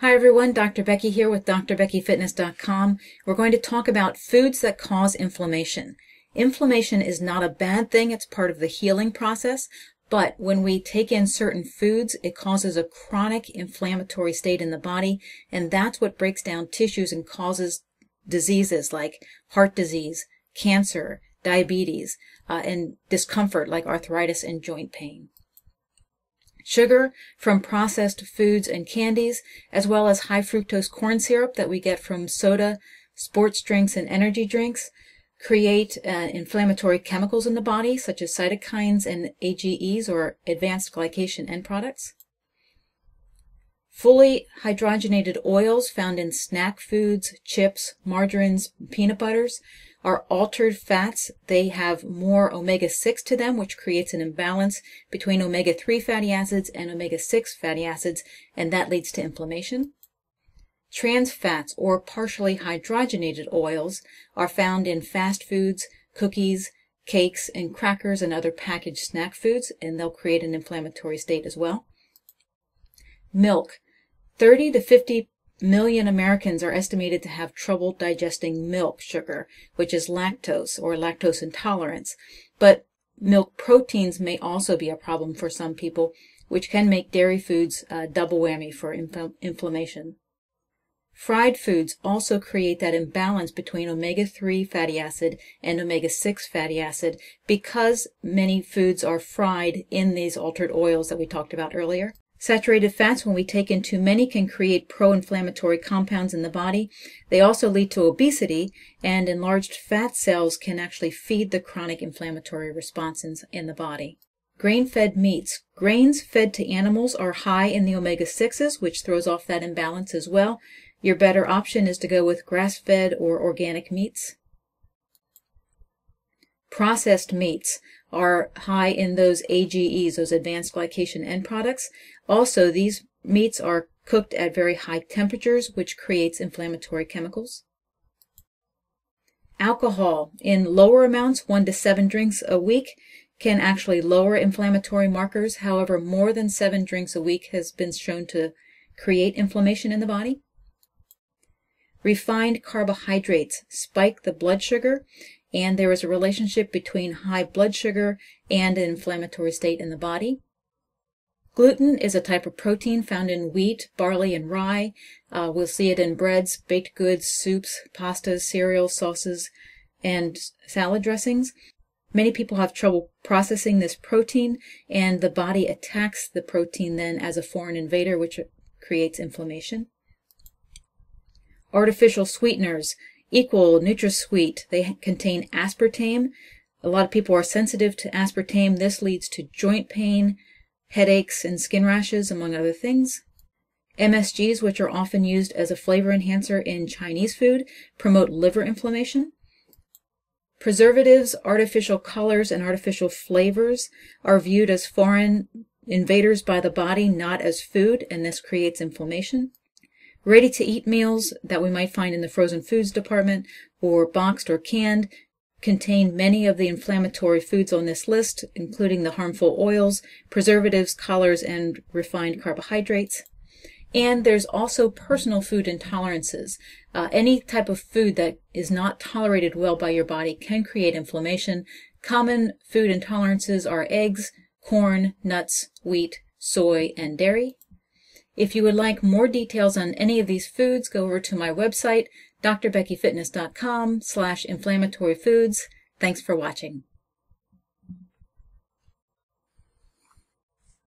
Hi everyone, Dr. Becky here with DrBeckyFitness.com. We're going to talk about foods that cause inflammation. Inflammation is not a bad thing, it's part of the healing process, but when we take in certain foods, it causes a chronic inflammatory state in the body, and that's what breaks down tissues and causes diseases like heart disease, cancer, diabetes, and discomfort like arthritis and joint pain. Sugar from processed foods and candies, as well as high fructose corn syrup that we get from soda, sports drinks, and energy drinks, create inflammatory chemicals in the body, such as cytokines and AGEs, or advanced glycation end products. Fully hydrogenated oils found in snack foods, chips, margarines, peanut butters are altered fats. They have more omega-6 to them, which creates an imbalance between omega-3 fatty acids and omega-6 fatty acids, and that leads to inflammation. Trans fats or partially hydrogenated oils are found in fast foods, cookies, cakes, and crackers and other packaged snack foods, and they'll create an inflammatory state as well. Milk. 30 to 50 million Americans are estimated to have trouble digesting milk sugar, which is lactose or lactose intolerance. But milk proteins may also be a problem for some people, which can make dairy foods a double whammy for inflammation. Fried foods also create that imbalance between omega-3 fatty acid and omega-6 fatty acid because many foods are fried in these altered oils that we talked about earlier. Saturated fats, when we take in too many, can create pro-inflammatory compounds in the body. They also lead to obesity, and enlarged fat cells can actually feed the chronic inflammatory responses in the body. Grain-fed meats. Grains fed to animals are high in the omega-6s, which throws off that imbalance as well. Your better option is to go with grass-fed or organic meats. Processed meats are high in those AGEs, those advanced glycation end products. Also, these meats are cooked at very high temperatures, which creates inflammatory chemicals. Alcohol in lower amounts, 1 to 7 drinks a week, can actually lower inflammatory markers. However, more than 7 drinks a week has been shown to create inflammation in the body. Refined carbohydrates spike the blood sugar, and there is a relationship between high blood sugar and an inflammatory state in the body. Gluten is a type of protein found in wheat, barley, and rye. We'll see it in breads, baked goods, soups, pastas, cereals, sauces, and salad dressings. Many people have trouble processing this protein, and the body attacks the protein then as a foreign invader, which creates inflammation. Artificial sweeteners. Equal, NutraSweet, they contain aspartame. A lot of people are sensitive to aspartame. This leads to joint pain, headaches, and skin rashes, among other things. MSGs, which are often used as a flavor enhancer in Chinese food, promote liver inflammation. Preservatives, artificial colors, and artificial flavors are viewed as foreign invaders by the body, not as food, and this creates inflammation. Ready-to-eat meals that we might find in the frozen foods department or boxed or canned contain many of the inflammatory foods on this list, including the harmful oils, preservatives, colors, and refined carbohydrates. And there's also personal food intolerances. Any type of food that is not tolerated well by your body can create inflammation. Common food intolerances are eggs, corn, nuts, wheat, soy, and dairy. If you would like more details on any of these foods, go over to my website, drbeckyfitness.com/inflammatory foods. Thanks for watching.